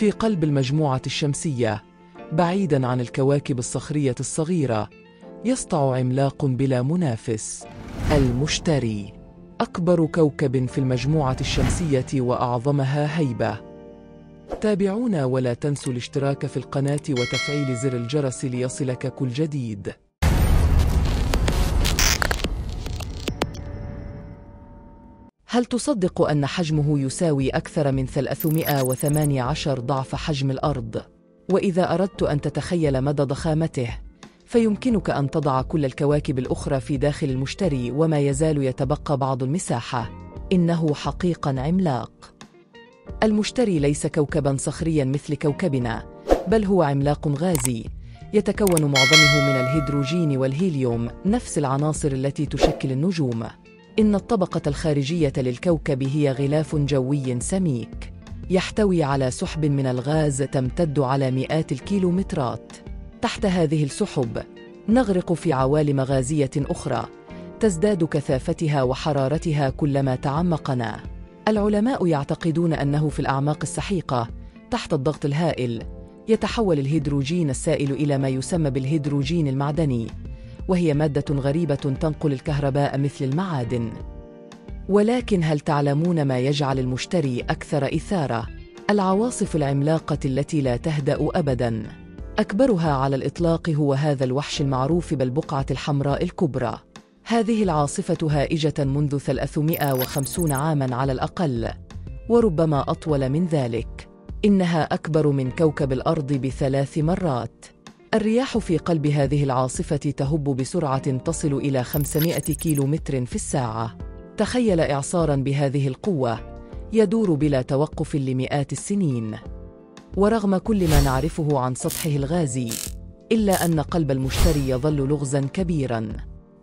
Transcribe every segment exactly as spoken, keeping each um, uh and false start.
في قلب المجموعة الشمسية بعيداً عن الكواكب الصخرية الصغيرة، يسطع عملاق بلا منافس، المشتري، أكبر كوكب في المجموعة الشمسية وأعظمها هيبة. تابعونا ولا تنسوا الاشتراك في القناة وتفعيل زر الجرس ليصلك كل جديد. هل تصدق أن حجمه يساوي أكثر من ثلاثمائة وثمانية عشر ضعف حجم الأرض؟ وإذا أردت أن تتخيل مدى ضخامته، فيمكنك أن تضع كل الكواكب الأخرى في داخل المشتري وما يزال يتبقى بعض المساحة. إنه حقيقاً عملاق. المشتري ليس كوكباً صخرياً مثل كوكبنا، بل هو عملاق غازي، يتكون معظمه من الهيدروجين والهيليوم، نفس العناصر التي تشكل النجوم. إن الطبقة الخارجية للكوكب هي غلاف جوي سميك، يحتوي على سحب من الغاز تمتد على مئات الكيلومترات. تحت هذه السحب نغرق في عوالم غازية أخرى تزداد كثافتها وحرارتها كلما تعمقنا. العلماء يعتقدون أنه في الأعماق السحيقة تحت الضغط الهائل يتحول الهيدروجين السائل إلى ما يسمى بالهيدروجين المعدني، وهي مادة غريبة تنقل الكهرباء مثل المعادن. ولكن هل تعلمون ما يجعل المشتري أكثر إثارة؟ العواصف العملاقة التي لا تهدأ أبداً. أكبرها على الإطلاق هو هذا الوحش المعروف بالبقعة الحمراء الكبرى. هذه العاصفة هائجة منذ ثلاثمائة وخمسين عاماً على الأقل، وربما أطول من ذلك. إنها أكبر من كوكب الأرض بثلاث مرات. الرياح في قلب هذه العاصفة تهب بسرعة تصل إلى خمسمائة كيلومتر في الساعة. تخيل إعصاراً بهذه القوة يدور بلا توقف لمئات السنين. ورغم كل ما نعرفه عن سطحه الغازي، إلا أن قلب المشتري يظل لغزاً كبيراً.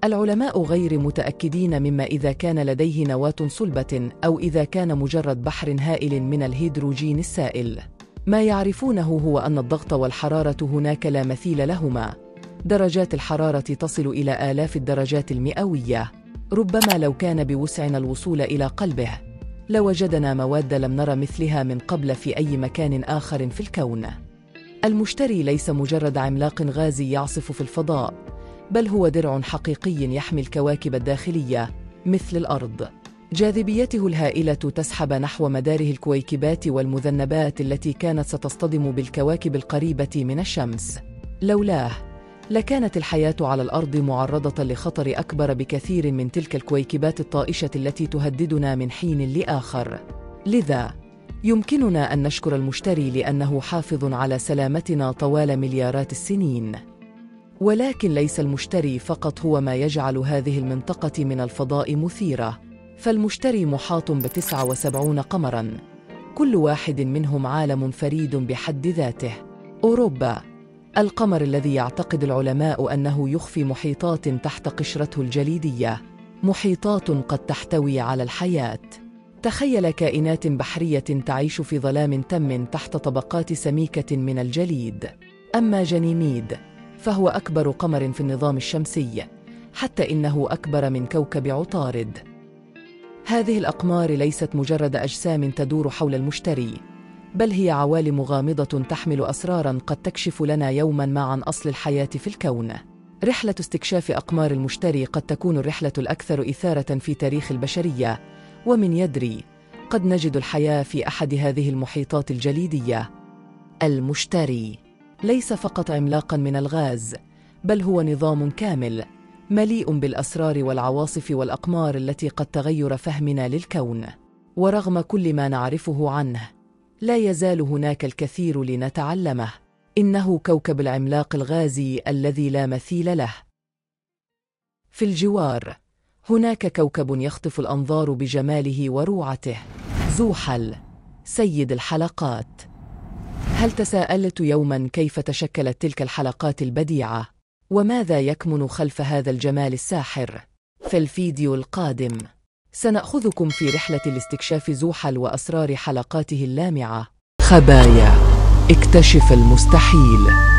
العلماء غير متأكدين مما إذا كان لديه نواة صلبة أو إذا كان مجرد بحر هائل من الهيدروجين السائل. ما يعرفونه هو أن الضغط والحرارة هناك لا مثيل لهما. درجات الحرارة تصل إلى آلاف الدرجات المئوية. ربما لو كان بوسعنا الوصول إلى قلبه لوجدنا مواد لم نرى مثلها من قبل في أي مكان آخر في الكون. المشتري ليس مجرد عملاق غازي يعصف في الفضاء، بل هو درع حقيقي يحمي الكواكب الداخلية مثل الأرض. جاذبيته الهائلة تسحب نحو مداره الكويكبات والمذنبات التي كانت ستصطدم بالكواكب القريبة من الشمس. لولاه لكانت الحياة على الأرض معرضة لخطر أكبر بكثير من تلك الكويكبات الطائشة التي تهددنا من حين لآخر. لذا يمكننا أن نشكر المشتري لأنه حافظ على سلامتنا طوال مليارات السنين. ولكن ليس المشتري فقط هو ما يجعل هذه المنطقة من الفضاء مثيرة. فالمشتري محاط بتسعة وسبعون قمراً، كل واحد منهم عالم فريد بحد ذاته. أوروبا، القمر الذي يعتقد العلماء أنه يخفي محيطات تحت قشرته الجليدية، محيطات قد تحتوي على الحياة. تخيل كائنات بحرية تعيش في ظلام تم تحت طبقات سميكة من الجليد. أما جنيميد فهو أكبر قمر في النظام الشمسي، حتى إنه أكبر من كوكب عطارد. هذه الأقمار ليست مجرد أجسام تدور حول المشتري، بل هي عوالم غامضة تحمل أسراراً قد تكشف لنا يوماً ما عن أصل الحياة في الكون. رحلة استكشاف أقمار المشتري قد تكون الرحلة الأكثر إثارة في تاريخ البشرية، ومن يدري قد نجد الحياة في أحد هذه المحيطات الجليدية. المشتري ليس فقط عملاقاً من الغاز، بل هو نظام كامل مليء بالأسرار والعواصف والأقمار التي قد تغير فهمنا للكون. ورغم كل ما نعرفه عنه، لا يزال هناك الكثير لنتعلمه. إنه كوكب العملاق الغازي الذي لا مثيل له. في الجوار هناك كوكب يخطف الأنظار بجماله وروعته، زحل، سيد الحلقات. هل تساءلت يوماً كيف تشكلت تلك الحلقات البديعة؟ وماذا يكمن خلف هذا الجمال الساحر؟ فالفيديو القادم سنأخذكم في رحلة لاستكشاف زحل وأسرار حلقاته اللامعة. خبايا، اكتشف المستحيل.